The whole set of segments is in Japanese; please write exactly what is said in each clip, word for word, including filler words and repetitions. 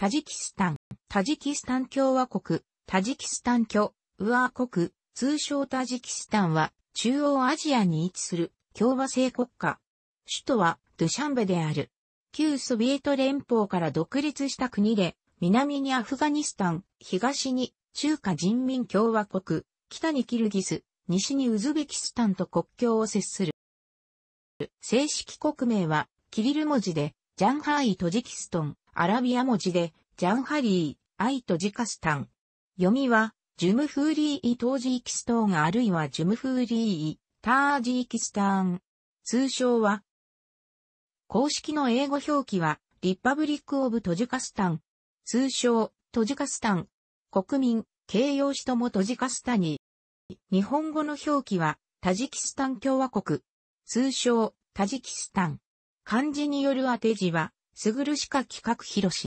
タジキスタン、タジキスタン共和国、タジキスタン共和国、通称タジキスタンは中央アジアに位置する共和制国家。首都はドゥシャンベである。旧ソビエト連邦から独立した国で、南にアフガニスタン、東に中華人民共和国、北にキルギス、西にウズベキスタンと国境を接する。正式国名は、キリル文字で、ジャンハイ・トジキストン、アラビア文字で、ジャンハリー・アイ・トジカスタン。読みは、ジュムフーリー・イ・トージーキストーンあるいはジュムフーリー・イ・タージーキスターン。通称は、公式の英語表記は、リパブリック・オブ・トジカスタン。通称、トジカスタン。国民、形容詞ともトジカスタニー。日本語の表記は、タジキスタン共和国。通称、タジキスタン。漢字による当て字は、すぐるしかきかくひろし。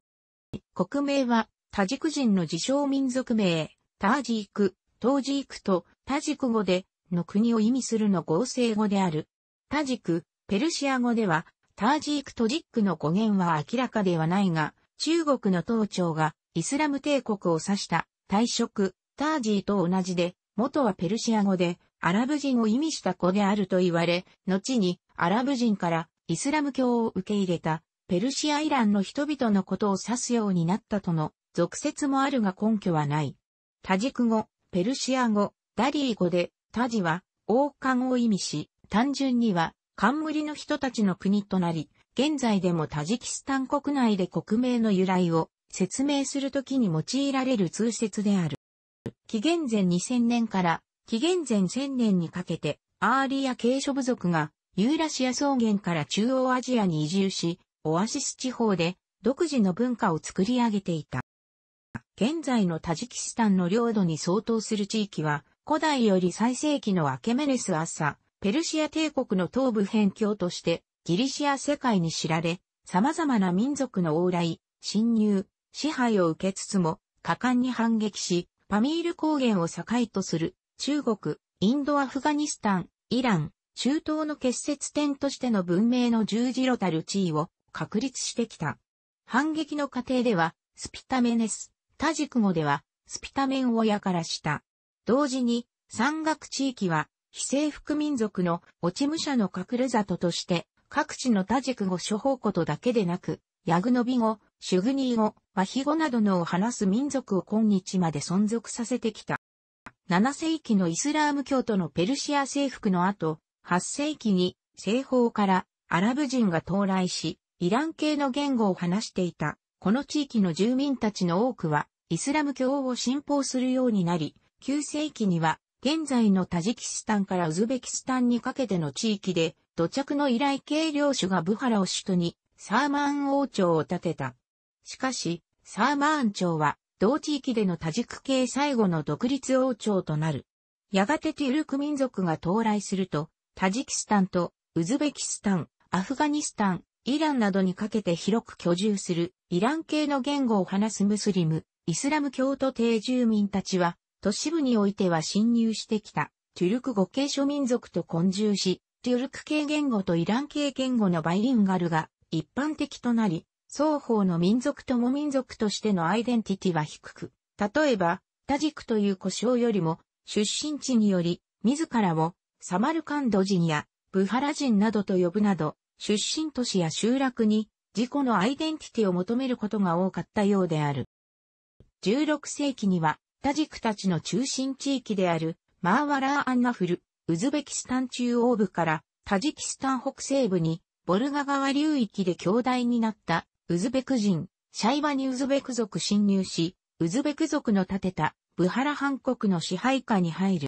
国名は、タジク人の自称民族名、タージーク、トージークと、タジク語で、の国を意味するの合成語である。タジク、ペルシア語では、タージーク・トジックの語源は明らかではないが、中国の唐朝がイスラム帝国を指した退職、タージーと同じで、元はペルシア語でアラブ人を意味した語であると言われ、後にアラブ人からイスラム教を受け入れたペルシアイランの人々のことを指すようになったとの俗説もあるが根拠はない。タジク語、ペルシア語、ダリー語で、タジは王冠を意味し、単純には冠の人たちの国となり、現在でもタジキスタン国内で国名の由来を説明するときに用いられる通説である。紀元前にせんねんから紀元前せんねんにかけてアーリア系諸部族がユーラシア草原から中央アジアに移住し、オアシス地方で独自の文化を作り上げていた。現在のタジキスタンの領土に相当する地域は、古代より最盛期のアケメネス・アッサ、ペルシア帝国の東部辺境として、ギリシア世界に知られ、様々な民族の往来、侵入、支配を受けつつも、果敢に反撃し、パミール高原を境とする、中国、インド・アフガニスタン、イラン、中東の結節点としての文明の十字路たる地位を確立してきた。反撃の過程では、スピタメネス、タジク語では、スピタメンをやからした。同時に、山岳地域は、非征服民族の落ち武者の隠れ里として、各地のタジク語諸方言だけでなく、ヤグノビ語、シュグニー語、ワヒ語などのを話す民族を今日まで存続させてきた。ななせいきのイスラーム教徒のペルシア征服の後、はっせいきに西方からアラブ人が到来し、イラン系の言語を話していた。この地域の住民たちの多くは、イスラム教を信奉するようになり、きゅうせいきには、現在のタジキスタンからウズベキスタンにかけての地域で、土着のイライ系領主がブハラを首都にサーマーン王朝を建てた。しかし、サーマーン朝は同地域でのタジク系最後の独立王朝となる。やがてテュルク民族が到来すると、タジキスタンとウズベキスタン、アフガニスタン、イランなどにかけて広く居住するイラン系の言語を話すムスリム、イスラム教徒定住民たちは都市部においては侵入してきたテュルク語系諸民族と混住し、トゥルク系言語とイラン系言語のバイリンガルが一般的となり、双方の民族とも民族としてのアイデンティティは低く、例えば、タジクという呼称よりも、出身地により、自らをサマルカンド人やブハラ人などと呼ぶなど、出身都市や集落に自己のアイデンティティを求めることが多かったようである。じゅうろくせいきには、タジクたちの中心地域である、マーワラー・アンナフル、ウズベキスタン中央部からタジキスタン北西部にボルガ川流域で兄弟になったウズベク人、シャイバニウズベク族侵入し、ウズベク族の建てたブハラ汗国の支配下に入る。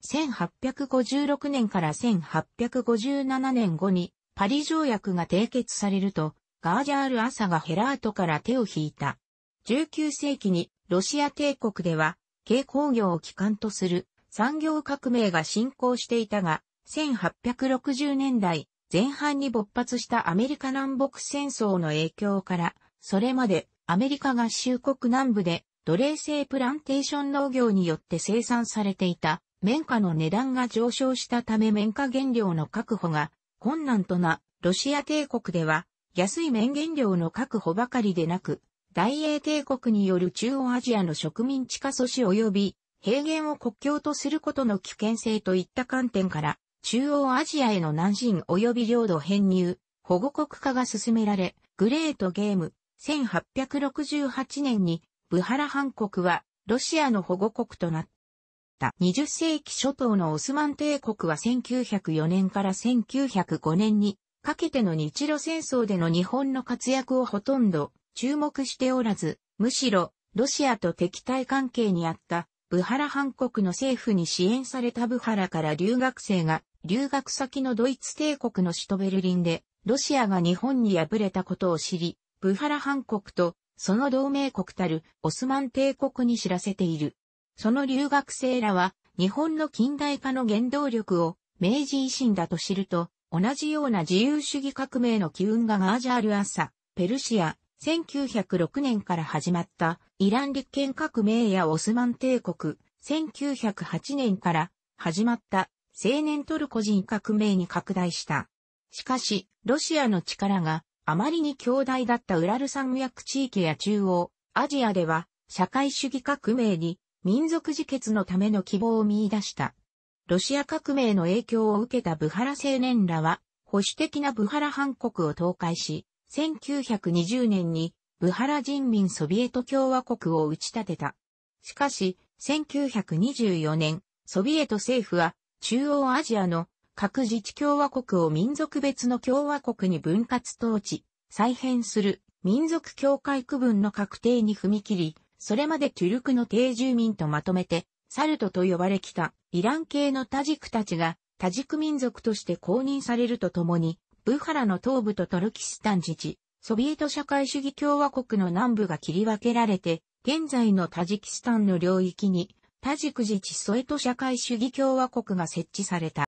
せんはっぴゃくごじゅうろくねんからせんはっぴゃくごじゅうななねんごにパリ条約が締結されるとガージャール・アサがヘラートから手を引いた。じゅうきゅうせいきにロシア帝国では軽工業を基幹とする産業革命が進行していたが、せんはっぴゃくろくじゅうねんだいぜんはんに勃発したアメリカ南北戦争の影響から、それまでアメリカ合衆国南部で奴隷制プランテーション農業によって生産されていた綿花の値段が上昇したため綿花原料の確保が困難とな、ロシア帝国では安い綿原料の確保ばかりでなく、大英帝国による中央アジアの植民地化阻止及び平原を国境とすることの危険性といった観点から、中央アジアへの南進及び領土編入、保護国化が進められ、グレートゲーム、せんはっぴゃくろくじゅうはちねんにブハラ汗国はロシアの保護国となった。にじゅっ世紀初頭のオスマン帝国はせんきゅうひゃくよねんからせんきゅうひゃくごねんにかけての日露戦争での日本の活躍をほとんど注目しておらず、むしろロシアと敵対関係にあったブハラ汗国の政府に支援されたブハラから留学生が留学先のドイツ帝国の首都ベルリンでロシアが日本に敗れたことを知り、ブハラ汗国とその同盟国たるオスマン帝国に知らせている。その留学生らは日本の近代化の原動力を明治維新だと知ると、同じような自由主義革命の機運がガージャール・アサ、ペルシア、せんきゅうひゃくろくねんから始まったイラン立憲革命やオスマン帝国、せんきゅうひゃくはちねんから始まった青年トルコ人革命に拡大した。しかし、ロシアの力があまりに強大だったウラル山脈地域や中央アジアでは社会主義革命に民族自決のための希望を見出した。ロシア革命の影響を受けたブハラ青年らは保守的なブハラ汗国を倒壊し、せんきゅうひゃくにじゅうねんにブハラ人民ソビエト共和国を打ち立てた。しかし、せんきゅうひゃくにじゅうよねん、ソビエト政府は中央アジアの各自治共和国を民族別の共和国に分割統治、再編する民族境界区分の確定に踏み切り、それまでトゥルクの定住民とまとめて、サルトと呼ばれきたイラン系のタジクたちがタジク民族として公認されるとともに、ブハラの東部とトルキスタン自治、ソビエト社会主義共和国の南部が切り分けられて、現在のタジキスタンの領域にタジク自治ソエト社会主義共和国が設置された。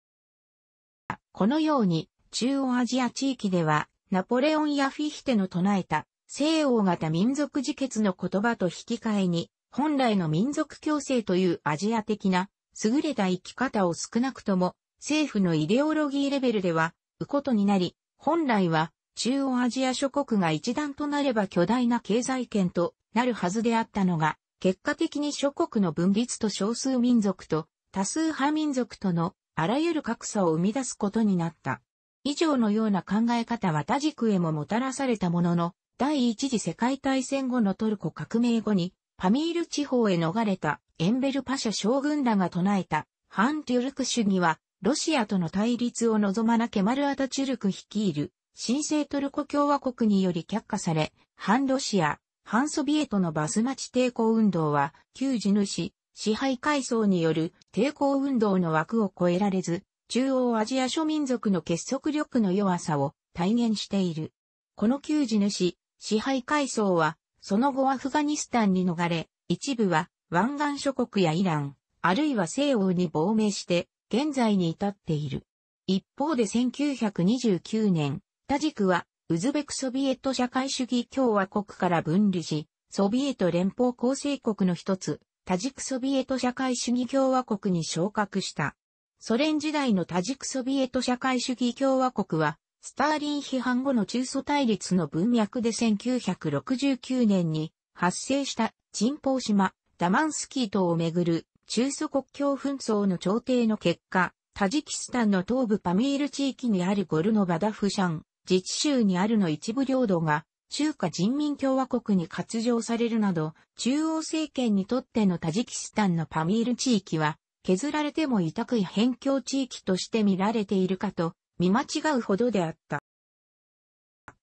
このように、中央アジア地域では、ナポレオンやフィヒテの唱えた、西欧型民族自決の言葉と引き換えに、本来の民族共生というアジア的な、優れた生き方を少なくとも、政府のイデオロギーレベルでは、うことになり、本来は、中央アジア諸国が一団となれば巨大な経済圏となるはずであったのが、結果的に諸国の分立と少数民族と、多数派民族との、あらゆる格差を生み出すことになった。以上のような考え方はタジクへももたらされたものの、第一次世界大戦後のトルコ革命後に、パミール地方へ逃れたエンベルパシャ将軍らが唱えた、反トゥルク主義は、ロシアとの対立を望まなケマル・アタチュルク率いる、新生トルコ共和国により却下され、反ロシア、反ソビエトのバスマチ抵抗運動は、旧地主、支配階層による抵抗運動の枠を超えられず、中央アジア諸民族の結束力の弱さを体現している。この旧地主、支配階層は、その後アフガニスタンに逃れ、一部は湾岸諸国やイラン、あるいは西欧に亡命して、現在に至っている。一方でせんきゅうひゃくにじゅうきゅうねん、タジクは、ウズベクソビエト社会主義共和国から分離し、ソビエト連邦構成国の一つ、タジクソビエト社会主義共和国に昇格した。ソ連時代のタジクソビエト社会主義共和国は、スターリン批判後の中ソ対立の文脈でせんきゅうひゃくろくじゅうきゅうねんに発生したチンポー島、ダマンスキー島をめぐる中ソ国境紛争の調停の結果、タジキスタンの東部パミール地域にあるゴルノバダフシャン自治州にあるの一部領土が、中華人民共和国に割譲されるなど、中央政権にとってのタジキスタンのパミール地域は、削られても痛い辺境地域として見られているかと、見間違うほどであった。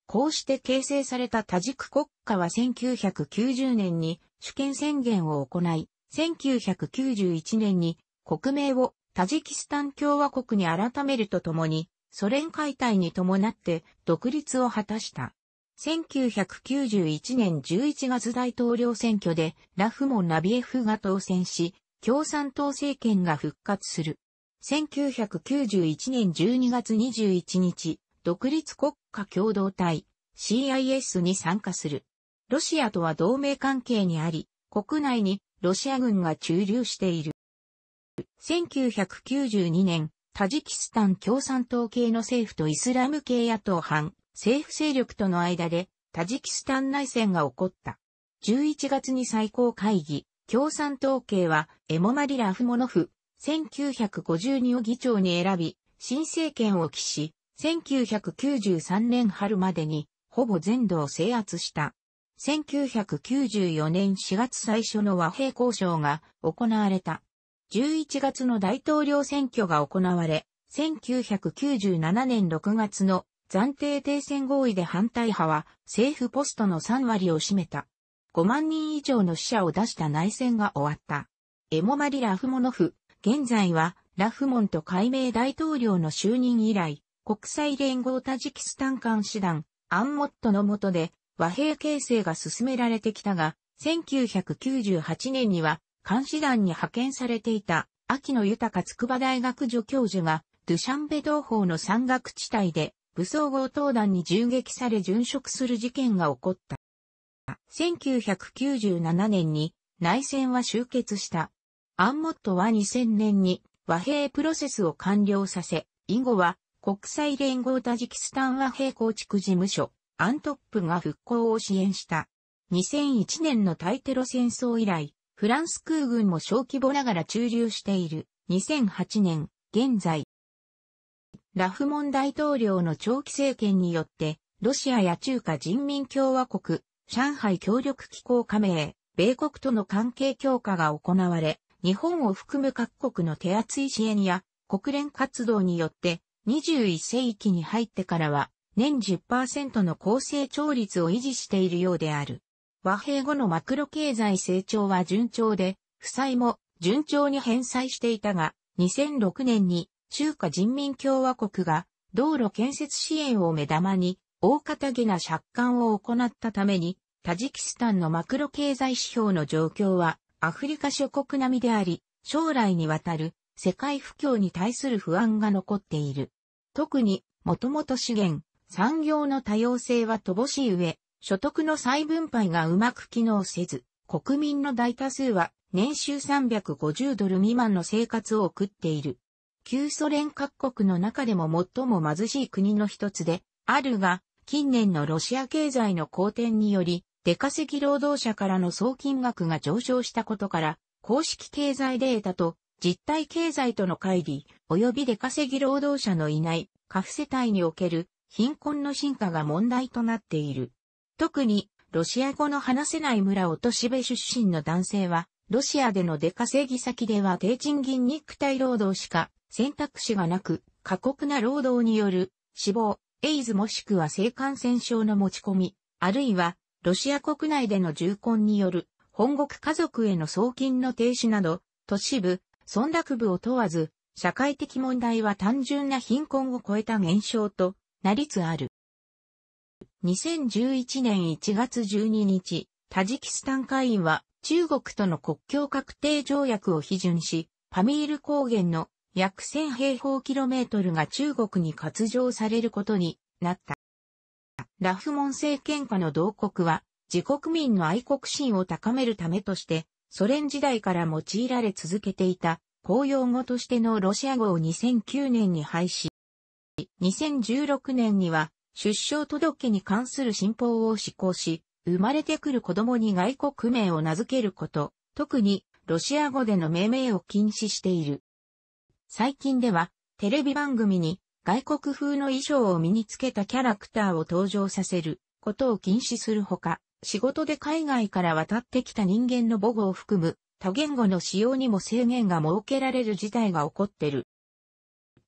こうして形成されたタジク国家はせんきゅうひゃくきゅうじゅうねんに主権宣言を行い、せんきゅうひゃくきゅうじゅういちねんに国名をタジキスタン共和国に改めるとともに、ソ連解体に伴って独立を果たした。せんきゅうひゃくきゅうじゅういちねんじゅういちがつ大統領選挙でラフモン・ナビエフが当選し、共産党政権が復活する。せんきゅうひゃくきゅうじゅういちねんじゅうにがつにじゅういちにち、独立国家共同体 シーアイエス に参加する。ロシアとは同盟関係にあり、国内にロシア軍が駐留している。せんきゅうひゃくきゅうじゅうにねん、タジキスタン共産党系の政府とイスラム系野党反政府勢力との間でタジキスタン内戦が起こった。じゅういちがつに最高会議、共産党系はエモマリ・ラフモノフ、せんきゅうひゃくごじゅうにを議長に選び、新政権を期し、せんきゅうひゃくきゅうじゅうさんねん春までに、ほぼ全土を制圧した。せんきゅうひゃくきゅうじゅうよねんしがつ最初の和平交渉が行われた。じゅういちがつの大統領選挙が行われ、せんきゅうひゃくきゅうじゅうななねんろくがつの暫定停戦合意で反対派は政府ポストのさんわりを占めた。ごまんにん以上の死者を出した内戦が終わった。エモマリ・ラフモノフ、現在はラフモント改名大統領の就任以来、国際連合タジキスタン監視団、アンモットの下で和平形成が進められてきたが、せんきゅうひゃくきゅうじゅうはちねんには監視団に派遣されていた秋野豊筑波大学助教授がドゥシャンベ同胞の山岳地帯で武装強盗団に銃撃され殉職する事件が起こった。せんきゅうひゃくきゅうじゅうななねんに内戦は終結した。アンモットはにせんねんに和平プロセスを完了させ、以後は国際連合タジキスタン和平構築事務所、アントップが復興を支援した。にせんいちねんの対テロ戦争以来、フランス空軍も小規模ながら駐留している。にせんはちねん、現在。ラフモン大統領の長期政権によって、ロシアや中華人民共和国、上海協力機構加盟、米国との関係強化が行われ、日本を含む各国の手厚い支援や国連活動によって、にじゅういっせいきに入ってからは年 じゅっパーセント の高成長率を維持しているようである。和平後のマクロ経済成長は順調で、負債も順調に返済していたが、にせんろくねんに中華人民共和国が道路建設支援を目玉に大掛けな借款を行ったために、タジキスタンのマクロ経済指標の状況はアフリカ諸国並みであり、将来にわたる世界不況に対する不安が残っている。特に、もともと資源、産業の多様性は乏しい上、所得の再分配がうまく機能せず、国民の大多数は年収さんびゃくごじゅうドル未満の生活を送っている。旧ソ連各国の中でも最も貧しい国の一つであるが、近年のロシア経済の好転により、出稼ぎ労働者からの総金額が上昇したことから、公式経済データと、実体経済との乖離、及び出稼ぎ労働者のいない、過富世帯における貧困の進化が問題となっている。特に、ロシア語の話せない村落としべ出身の男性は、ロシアでの出稼ぎ先では低賃金肉体労働しか選択肢がなく、過酷な労働による死亡、エイズもしくは性感染症の持ち込み、あるいは、ロシア国内での重婚による本国家族への送金の停止など、都市部、村落部を問わず、社会的問題は単純な貧困を超えた現象となりつある。にせんじゅういちねんいちがつじゅうににち、タジキスタン会員は中国との国境確定条約を批准し、パミール高原の約せんへいほうキロメートルが中国に割譲されることになった。ラフモン政権下の同国は、自国民の愛国心を高めるためとして、ソ連時代から用いられ続けていた公用語としてのロシア語をにせんきゅうねんに廃止。にせんじゅうろくねんには出生届に関する新法を施行し、生まれてくる子供に外国名を名付けること、特にロシア語での命名を禁止している。最近ではテレビ番組に外国風の衣装を身につけたキャラクターを登場させることを禁止するほか、仕事で海外から渡ってきた人間の母語を含む多言語の使用にも制限が設けられる事態が起こってる。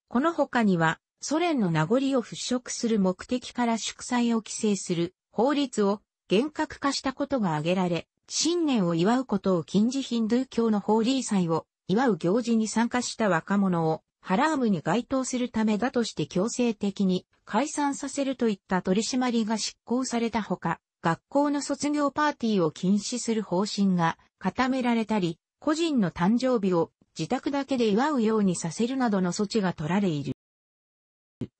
この他にはソ連の名残を払拭する目的から祝祭を規制する法律を厳格化したことが挙げられ、新年を祝うことを禁じヒンドゥー教のホーリー祭を祝う行事に参加した若者をハラームに該当するためだとして強制的に解散させるといった取り締まりが執行されたほか、学校の卒業パーティーを禁止する方針が固められたり、個人の誕生日を自宅だけで祝うようにさせるなどの措置が取られいる。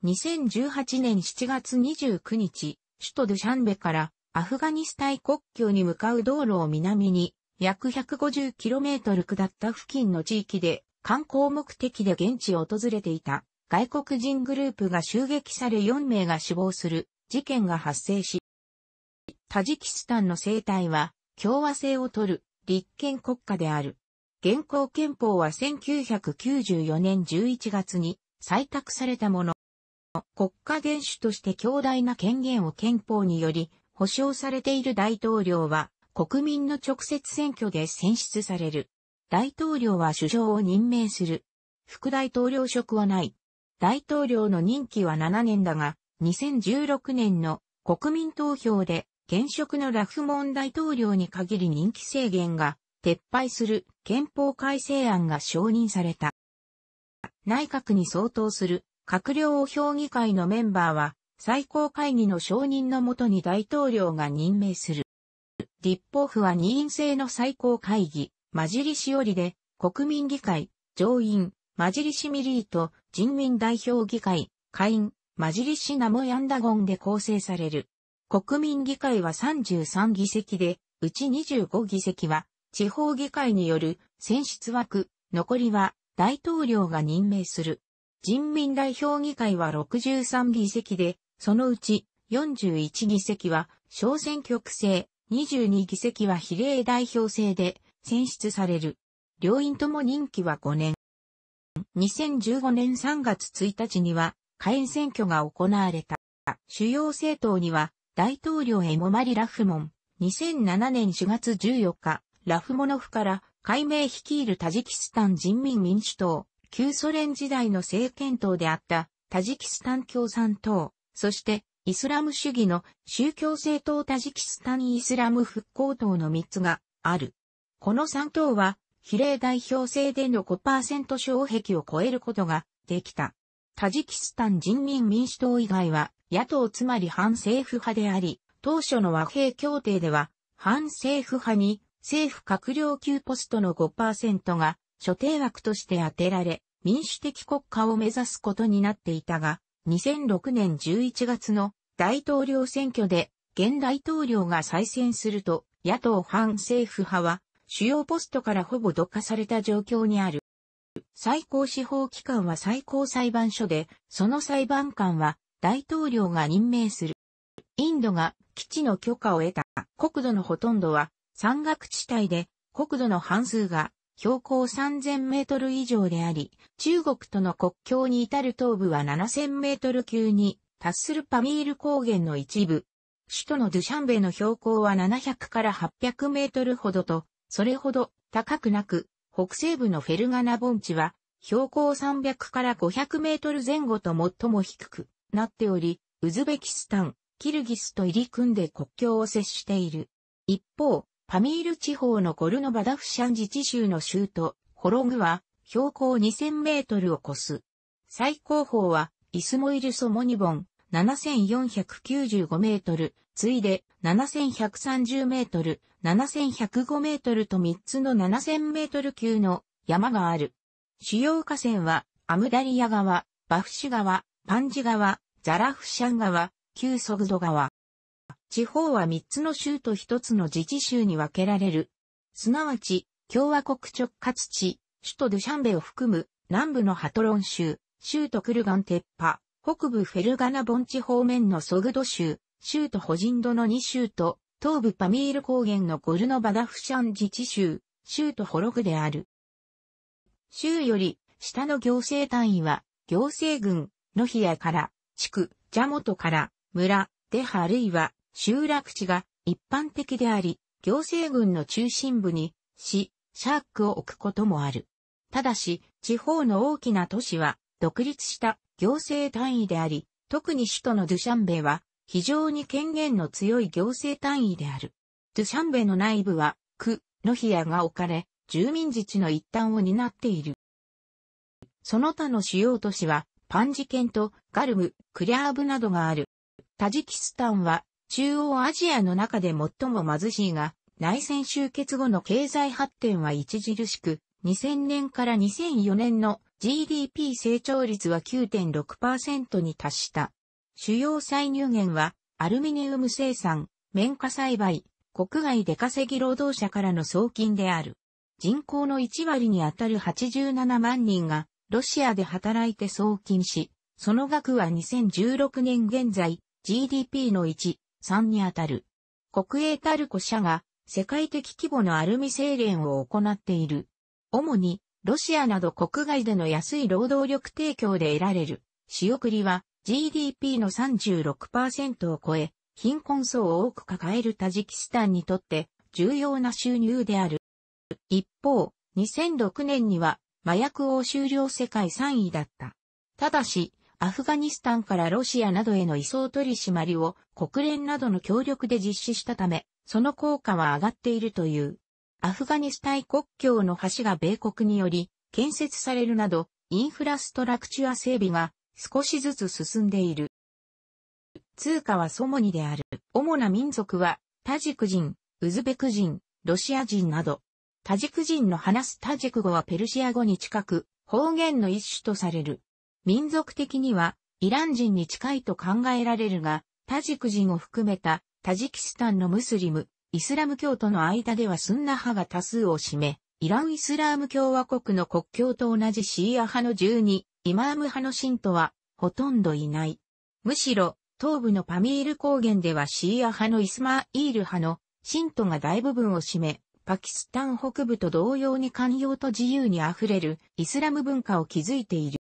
にせんじゅうはちねんしちがつにじゅうくにち、首都ドゥシャンベからアフガニスタン国境に向かう道路を南に約 ひゃくごじゅうキロメートル 下った付近の地域で観光目的で現地を訪れていた外国人グループが襲撃されよんめいが死亡する事件が発生し、タジキスタンの政体は共和制を取る立憲国家である。現行憲法はせんきゅうひゃくきゅうじゅうよねんじゅういちがつに採択されたもの。国家元首として強大な権限を憲法により保障されている大統領は国民の直接選挙で選出される。大統領は首相を任命する。副大統領職はない。大統領の任期はななねんだが、にせんじゅうろくねんの国民投票で現職のラフモン大統領に限り任期制限が撤廃する憲法改正案が承認された。内閣に相当する閣僚評議会のメンバーは最高会議の承認のもとに大統領が任命する。立法府は二院制の最高会議、マジリシオリで国民議会、上院、マジリシミリーと人民代表議会、下院、マジリシナモヤンダゴンで構成される。国民議会はさんじゅうさんぎせきで、うちにじゅうごぎせきは地方議会による選出枠、残りは大統領が任命する。人民代表議会はろくじゅうさんぎせきで、そのうちよんじゅういちぎせきは小選挙区制、にじゅうにぎせきは比例代表制で選出される。両院とも任期はごねん。にせんじゅうごねんさんがつついたちには下院選挙が行われた。主要政党には大統領エモマリ・ラフモン、にせんななねんしがつじゅうよっか、ラフモノフから改名率いるタジキスタン人民民主党、旧ソ連時代の政権党であったタジキスタン共産党、そしてイスラム主義の宗教政党タジキスタンイスラム復興党のみっつがある。このさんとうは比例代表制での ごパーセント 障壁を超えることができた。タジキスタン人民民主党以外は野党つまり反政府派であり、当初の和平協定では反政府派に政府閣僚級ポストの ごパーセント が所定枠として充てられ、民主的国家を目指すことになっていたが、にせんろくねんじゅういちがつの大統領選挙で現大統領が再選すると野党反政府派は主要ポストからほぼどかされた状況にある。最高司法機関は最高裁判所で、その裁判官は大統領が任命する。インドが基地の許可を得た。国土のほとんどは山岳地帯で、国土の半数が標高さんぜんメートル以上であり、中国との国境に至る東部はななせんメートル級に達するパミール高原の一部。首都のドゥシャンベの標高はななひゃくからはっぴゃくメートルほどと、それほど高くなく、北西部のフェルガナ盆地は標高さんびゃくからごひゃくメートル前後と最も低くなっており、ウズベキスタン、キルギスと入り組んで国境を接している。一方、パミール地方のゴルノバダフシャン自治州の州都、ホログは標高にせんメートルを超す。最高峰はイスモイル・ソモニボン、ななせんよんひゃくきゅうじゅうごメートル、次いでななせんひゃくさんじゅうメートル、ななせんひゃくごメートルとみっつのななせんメートル級の山がある。主要河川はアムダリヤ川、バフシ川、パンジ川、ザラフシャン川、旧ソグド川。地方はみっつの州とひとつの自治州に分けられる。すなわち、共和国直轄地、首都ドゥシャンベを含む南部のハトロン州、州都クルガンテッパ、北部フェルガナ盆地方面のソグド州、州都ホジンドのにしゅうと、東部パミール高原のゴルノバダフシャン自治州、州都ホログである。州より下の行政単位は、行政郡、ノヒヤから、地区、ジャモトから、村、デハあるいは、集落地が一般的であり、行政郡の中心部に、市、シャークを置くこともある。ただし、地方の大きな都市は、独立した行政単位であり、特に首都のドゥシャンベは、非常に権限の強い行政単位である。ドゥシャンベの内部は、区、ノヒヤが置かれ、住民自治の一端を担っている。その他の主要都市は、パンジ県とガルム、クリャーブなどがある。タジキスタンは、中央アジアの中で最も貧しいが、内戦終結後の経済発展は著しく、にせんねんからにせんよねんの ジーディーピー 成長率は きゅうてんろくパーセント に達した。主要歳入源は、アルミニウム生産、綿花栽培、国外出稼ぎ労働者からの送金である。人口のいちわりにあたるはちじゅうななまんにんが、ロシアで働いて送金し、その額はにせんじゅうろくねん現在、ジーディーピー のいち、さんにあたる。国営タルコ社が、世界的規模のアルミ精錬を行っている。主に、ロシアなど国外での安い労働力提供で得られる仕送りは ジーディーピー の さんじゅうろくパーセント を超え、貧困層を多く抱えるタジキスタンにとって重要な収入である。一方、にせんろくねんには麻薬押収量世界さんいだった。ただし、アフガニスタンからロシアなどへの移送取り締まりを国連などの協力で実施したため、その効果は上がっているという。アフガニスタン国境の橋が米国により建設されるなど、インフラストラクチュア整備が少しずつ進んでいる。通貨はソモニである。主な民族はタジク人、ウズベク人、ロシア人など。タジク人の話すタジク語はペルシア語に近く、方言の一種とされる。民族的にはイラン人に近いと考えられるが、タジク人を含めたタジキスタンのムスリム、イスラム教徒の間ではスンナ派が多数を占め、イラン・イスラーム共和国の国教と同じシーア派のじゅうに、イマーム派の信徒はほとんどいない。むしろ、東部のパミール高原ではシーア派のイスマイール派の信徒が大部分を占め、パキスタン北部と同様に寛容と自由に溢れるイスラム文化を築いている。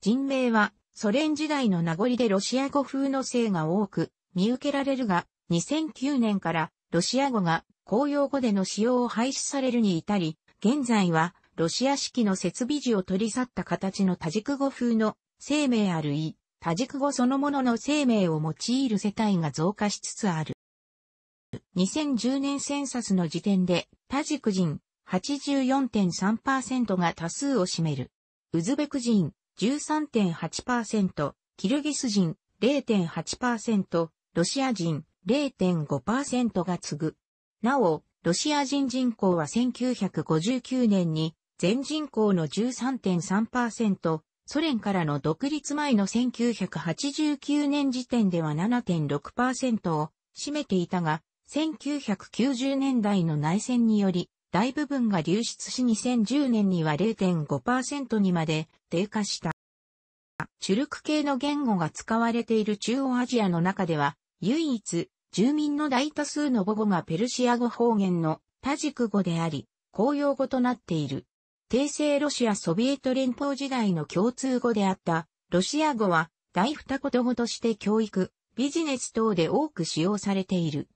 人名はソ連時代の名残でロシア語風の姓が多く見受けられるが、にせんきゅうねんからロシア語が公用語での使用を廃止されるに至り、現在はロシア式の設備時を取り去った形のタジク語風の姓名あるい、タジク語そのものの姓名を用いる世帯が増加しつつある。にせんじゅうねんセンサスの時点でタジク人 はちじゅうよんてんさんパーセント が多数を占める。ウズベク人 じゅうさんてんはちパーセント、キルギス人 れいてんはちパーセント、ロシア人 れいてんごパーセント が次ぐ。なお、ロシア人人口はせんきゅうひゃくごじゅうきゅうねんに全人口の じゅうさんてんさんパーセント、ソ連からの独立前のせんきゅうひゃくはちじゅうきゅうねん時点では ななてんろくパーセント を占めていたが、せんきゅうひゃくきゅうじゅうねんだいの内戦により大部分が流出しにせんじゅうねんには れいてんごパーセント にまで低下した。チュルク系の言語が使われている中央アジアの中では、唯一、住民の大多数の母語がペルシア語方言のタジク語であり、公用語となっている。帝政ロシアソビエト連邦時代の共通語であった、ロシア語は、第二言語として教育、ビジネス等で多く使用されている。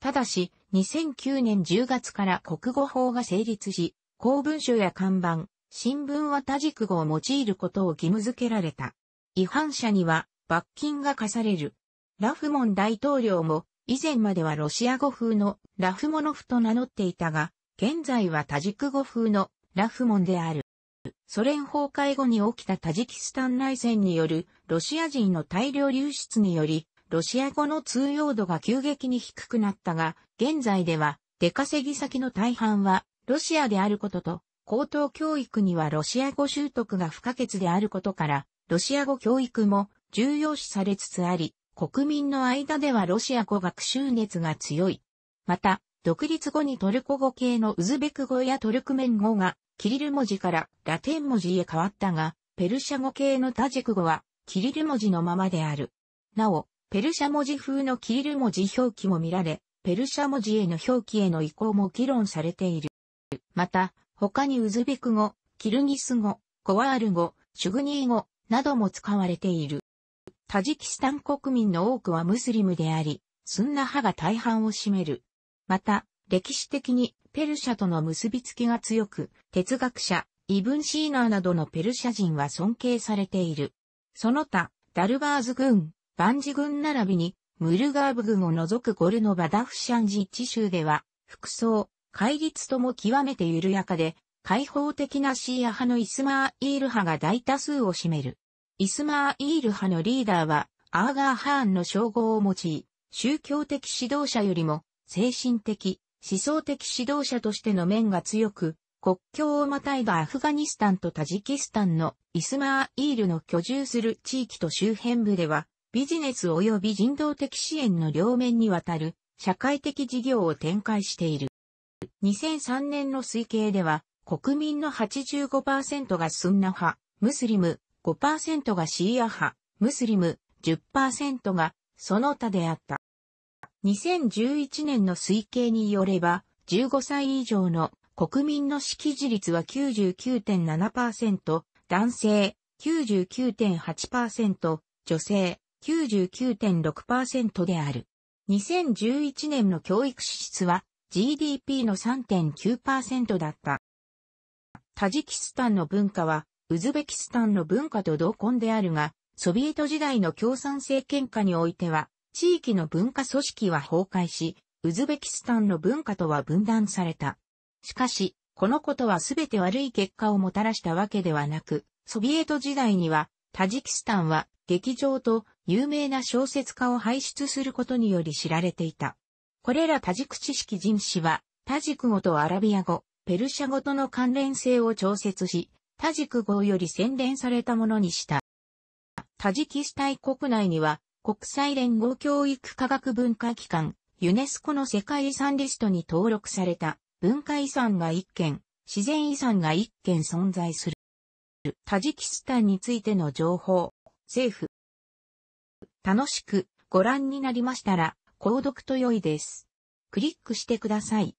ただし、にせんきゅうねんじゅうがつから国語法が成立し、公文書や看板、新聞はタジク語を用いることを義務付けられた。違反者には、罰金が課される。ラフモン大統領も以前まではロシア語風のラフモノフと名乗っていたが、現在はタジク語風のラフモンである。ソ連崩壊後に起きたタジキスタン内戦によるロシア人の大量流出により、ロシア語の通用度が急激に低くなったが、現在では出稼ぎ先の大半はロシアであることと、高等教育にはロシア語習得が不可欠であることから、ロシア語教育も重要視されつつあり、国民の間ではロシア語学習熱が強い。また、独立後にトルコ語系のウズベク語やトルクメン語がキリル文字からラテン文字へ変わったが、ペルシャ語系のタジク語はキリル文字のままである。なお、ペルシャ文字風のキリル文字表記も見られ、ペルシャ文字への表記への移行も議論されている。また、他にウズベク語、キルギス語、ゴワール語、シュグニー語なども使われている。タジキスタン国民の多くはムスリムであり、スンナ派が大半を占める。また、歴史的にペルシャとの結びつきが強く、哲学者、イブン・シーナーなどのペルシャ人は尊敬されている。その他、ダルバーズ軍、バンジ軍並びに、ムルガーブ軍を除くゴルノバダフシャン自治州では、服装、戒律とも極めて緩やかで、開放的なシーア派のイスマーイール派が大多数を占める。イスマーイール派のリーダーはアーガー・ハーンの称号を用い、宗教的指導者よりも精神的、思想的指導者としての面が強く、国境をまたいだアフガニスタンとタジキスタンのイスマーイールの居住する地域と周辺部では、ビジネス及び人道的支援の両面にわたる社会的事業を展開している。にせんさんねんの推計では、国民の はちじゅうごパーセント がスンナ派、ムスリム、ごパーセント がシーア派、ムスリム、じゅっパーセント がその他であった。にせんじゅういちねんの推計によれば、じゅうごさい以上の国民の識字率は きゅうじゅうきゅうてんななパーセント、男性 きゅうじゅうきゅうてんはちパーセント、女性 きゅうじゅうきゅうてんろくパーセント である。にせんじゅういちねんの教育支出は ジーディーピー の さんてんきゅうパーセント だった。タジキスタンの文化はウズベキスタンの文化と同根であるが、ソビエト時代の共産政権下においては、地域の文化組織は崩壊し、ウズベキスタンの文化とは分断された。しかし、このことはすべて悪い結果をもたらしたわけではなく、ソビエト時代には、タジキスタンは劇場と有名な小説家を輩出することにより知られていた。これらタジク知識人士は、タジク語とアラビア語、ペルシャ語との関連性を調節し、タジク語より洗練されたものにした。タジキスタン国内には、国際連合教育科学文化機関、ユネスコの世界遺産リストに登録された文化遺産がいっけん、自然遺産がいっけん存在する。タジキスタンについての情報、政府。楽しくご覧になりましたら、購読と良いです。クリックしてください。